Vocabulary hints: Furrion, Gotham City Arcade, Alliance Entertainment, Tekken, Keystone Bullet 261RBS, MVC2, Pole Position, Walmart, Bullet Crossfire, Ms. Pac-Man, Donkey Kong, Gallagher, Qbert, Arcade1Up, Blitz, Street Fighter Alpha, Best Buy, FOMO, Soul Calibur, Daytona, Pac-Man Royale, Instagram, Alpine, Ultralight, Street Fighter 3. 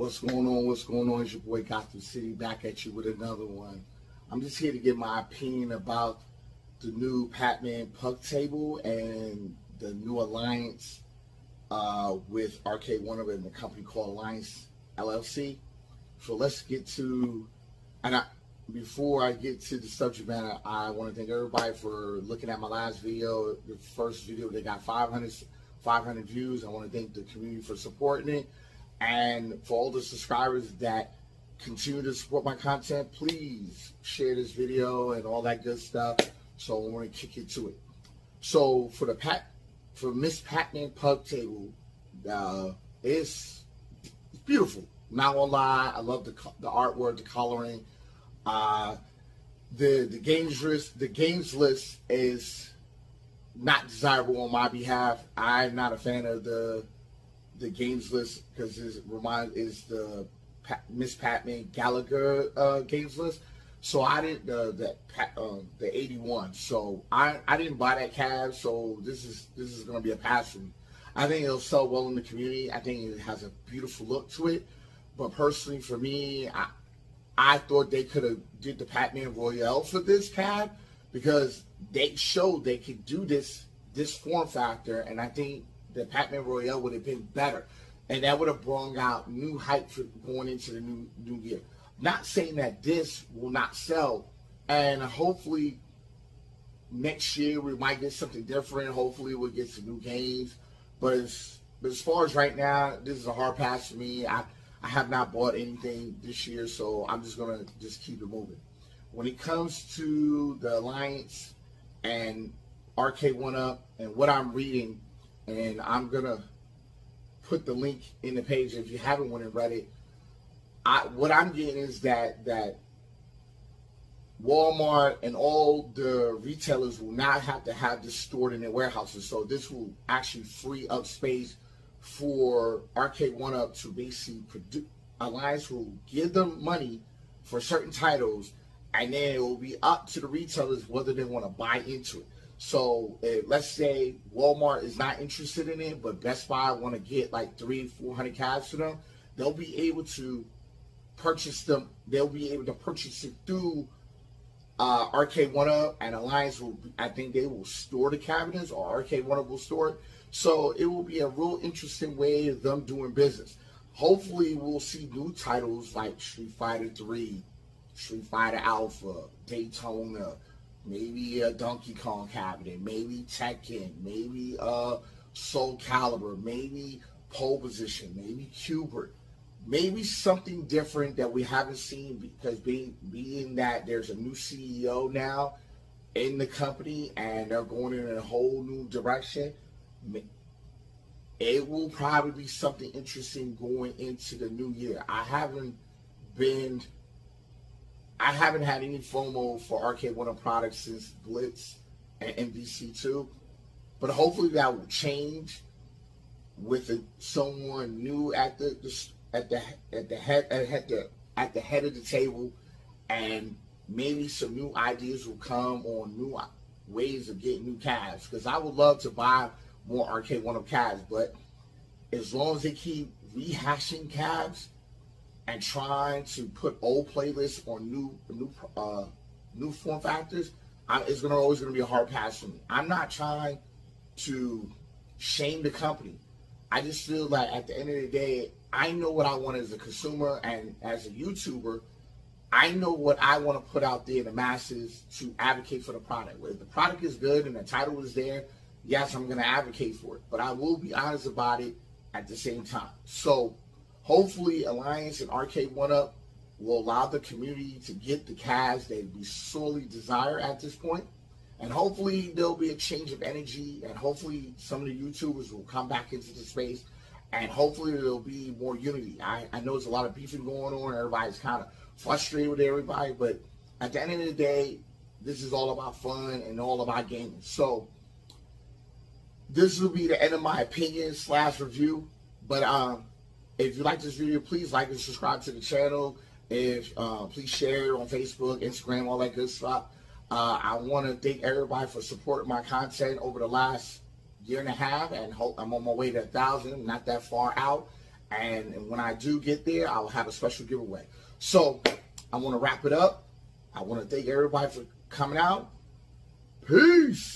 What's going on? What's going on? It's your boy Gotham City back at you with another one. I'm just here to give my opinion about the new Pac-Man Puck table and the new alliance with Arcade1Up and the company called Alliance LLC. So let's get to, before I get to the subject matter, I want to thank everybody for looking at my last video, the first video that got 500 views. I want to thank the community for supporting it. And for all the subscribers that continue to support my content, please share this video and all that good stuff. So I want to kick it to it. So for Ms. Pac-Man Pug Table, it's beautiful. Not gonna lie, I love the artwork, the coloring. The games list is not desirable on my behalf. I'm not a fan of the games list because it is the Ms. Pac-Man Gallagher games list. So I didn't the 81. So I didn't buy that cab. So this is gonna be a pass for me. I think it'll sell well in the community. I think it has a beautiful look to it. But personally, for me, I thought they could have did the Pac-Man Royale for this cab because they showed they could do this form factor, and I think the Pac-Man Royale would have been better, and that would have brought out new hype for going into the new year. Not saying that this will not sell, and hopefully next year we might get something different. Hopefully we'll get some new games, but as far as right now, this is a hard pass for me. I have not bought anything this year, so I'm just gonna keep it moving. When it comes to the Alliance and Arcade1Up and what I'm reading, and I'm gonna put the link in the page if you haven't went and read it. What I'm getting is that Walmart and all the retailers will not have to have this stored in their warehouses, so this will actually free up space for Arcade1Up to basically produce. Alliance will give them money for certain titles, and then it will be up to the retailers whether they want to buy into it. So let's say Walmart is not interested in it, but Best Buy want to get like 300-400 cabs to them. They'll be able to purchase them. They'll be able to purchase it through Arcade1Up, and Alliance will. I think they will store the cabinets, or Arcade1Up will store it. So it will be a real interesting way of them doing business. Hopefully we'll see new titles like Street Fighter 3, Street Fighter Alpha, Daytona, maybe a Donkey Kong cabinet, maybe Tekken, maybe Soul Calibur, maybe Pole Position, maybe Qbert, maybe something different that we haven't seen because being that there's a new CEO now in the company and they're going in a whole new direction. It will probably be something interesting going into the new year. I haven't had any FOMO for Arcade1Up products since Blitz and MVC2, but hopefully that will change with someone new at the head of the table, and maybe some new ideas will come on new ways of getting new cabs, because I would love to buy more Arcade1Up cabs, but as long as they keep rehashing cabs and trying to put old playlists on new form factors, it's always gonna be a hard pass for me. I'm not trying to shame the company. I just feel like at the end of the day, I know what I want as a consumer, and as a YouTuber, I know what I want to put out there in the masses to advocate for the product. If the product is good and the title is there, yes, I'm going to advocate for it, but I will be honest about it at the same time. So hopefully Alliance and Arcade1Up will allow the community to get the cabs they sorely desire at this point. And hopefully there'll be a change of energy, and hopefully some of the YouTubers will come back into the space, and hopefully there'll be more unity. I know there's a lot of beefing going on. Everybody's kind of frustrated with everybody, but at the end of the day, this is all about fun and all about gaming. So this will be the end of my opinion / review, but if you like this video, please like and subscribe to the channel. If please share it on Facebook, Instagram, all that good stuff. I want to thank everybody for supporting my content over the last year and a half, and hope I'm on my way to 1,000, not that far out. And when I do get there, I'll have a special giveaway. So I want to wrap it up. I want to thank everybody for coming out. Peace.